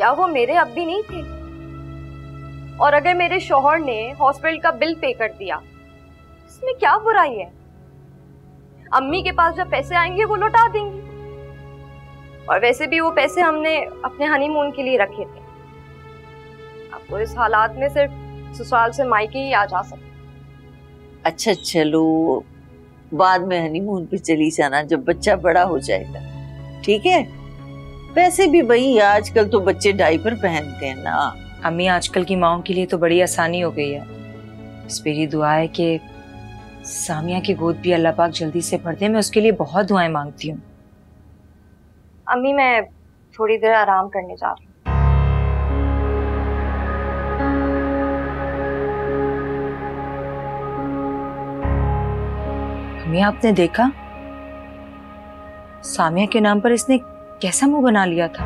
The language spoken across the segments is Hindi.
क्या वो मेरे अब्बी नहीं थे? और अगर मेरे शोहर ने हॉस्पिटल का बिल पे कर दिया, इसमें क्या बुराई है? अम्मी के पास जब पैसे आएंगे वो लौटा देंगी, और वैसे भी वो पैसे हमने अपने हनीमून के लिए रखे थे। आपको इस हालात में सिर्फ ससुराल से मायके ही आ जा सकते। अच्छा चलो, बाद में हनीमून पे चली जाना जब बच्चा बड़ा हो जाएगा, ठीक है? वैसे भी भाई आजकल तो बच्चे डायपर पहनते हैं ना। अम्मी आजकल की माओं के लिए तो बड़ी आसानी हो गई है। इस मेरी दुआ है कि सामिया की गोद भी अल्लाह पाक जल्दी से भर दे। मैं उसके लिए बहुत दुआएं मांगती हूँ। अम्मी मैं थोड़ी देर आराम करने जा रही हूँ। अम्मी आपने देखा सामिया के नाम पर इसने कैसा मुंह बना लिया था?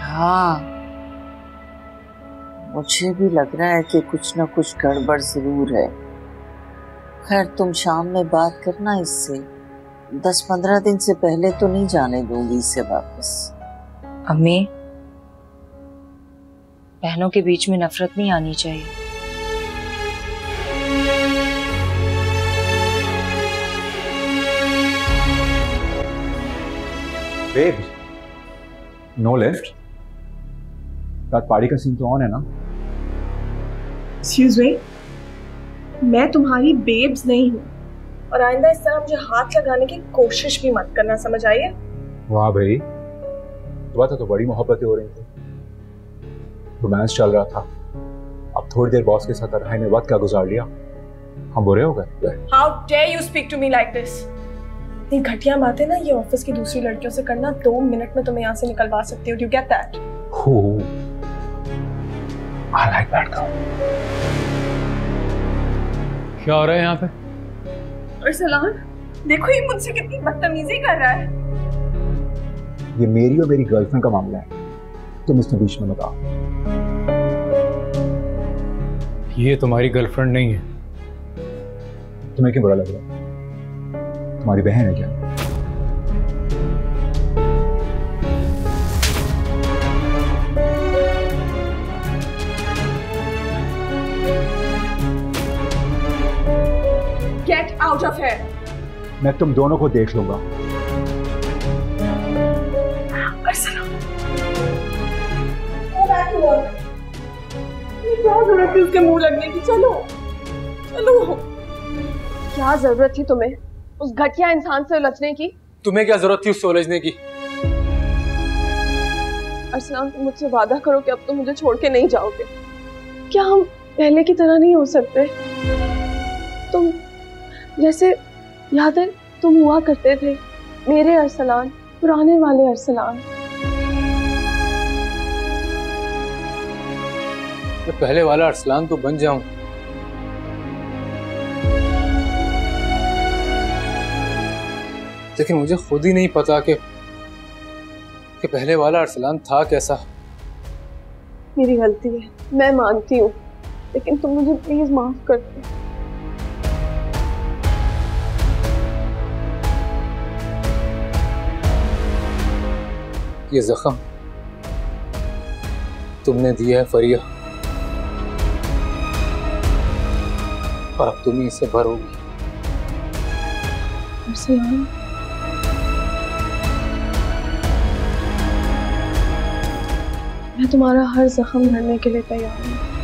हाँ, मुझे भी लग रहा है कि कुछ ना कुछ गड़बड़ जरूर है। खैर तुम शाम में बात करना इससे, 10-15 दिन से पहले तो नहीं जाने दूंगी इसे वापस। अम्मी बहनों के बीच में नफरत नहीं आनी चाहिए। Babe, no lift. That party का सीन तो ऑन है ना? Excuse me, मैं तुम्हारी babes नहीं हूँ, और आइंदा इस तरह मुझे हाथ लगाने की कोशिश भी मत करना, समझ आई है? वाह भाई, तुम्हारा तो बड़ी मोहब्बतें हो रही थी, रोमांस चल रहा था, अब थोड़ी देर बॉस के साथ तन्हाई में वक्त क्या गुजार लिया, हम बुरे हो गए। How dare you speak to me like this? ये घटिया बातें ना ये ऑफिस की दूसरी लड़कियों से करना, 2 मिनट में तुम्हें यहाँ से निकलवा सकती हूँ। Do you get that? Ooh, I like that girl. क्या हो रहा है यहाँ पे? अरसलान, देखो ये मुझसे कितनी बदतमीजी कर रहा है। ये मेरी और मेरी गर्लफ्रेंड का मामला है, तुम इसमें बीच में मत आओ। ये तुम्हारी गर्लफ्रेंड नहीं है। तुम्हें क्यों बुरा लग रहा है? तुम्हारी बहन है क्या? Get out of here! मैं तुम दोनों को देख लूंगा। Go back to work. क्या जरूरत थी उसके मुंह लगने की? चलो चलो। क्या जरूरत थी तुम्हें उस घटिया इंसान से उलझने की? तुम्हें क्या जरूरत थी उससे उलझने की? अरसलान तुम मुझसे वादा करो कि अब तुम मुझे छोड़ के नहीं जाओगे। क्या हम पहले की तरह नहीं हो सकते? तुम जैसे याद है तुम हुआ करते थे, मेरे अरसलान, पुराने वाले अरसलान। मैं पहले वाला अरसलान तो बन जाऊं। लेकिन मुझे खुद ही नहीं पता कि पहले वाला अरसलान था कैसा। मेरी गलती है, मैं मानती हूँ, लेकिन तुम मुझे प्लीज माफ कर दो। ये जख्म तुमने दिया है फरिया, और अब तुम ही इसे भरोगी। मैं तुम्हारा हर जख्म भरने के लिए तैयार हूँ।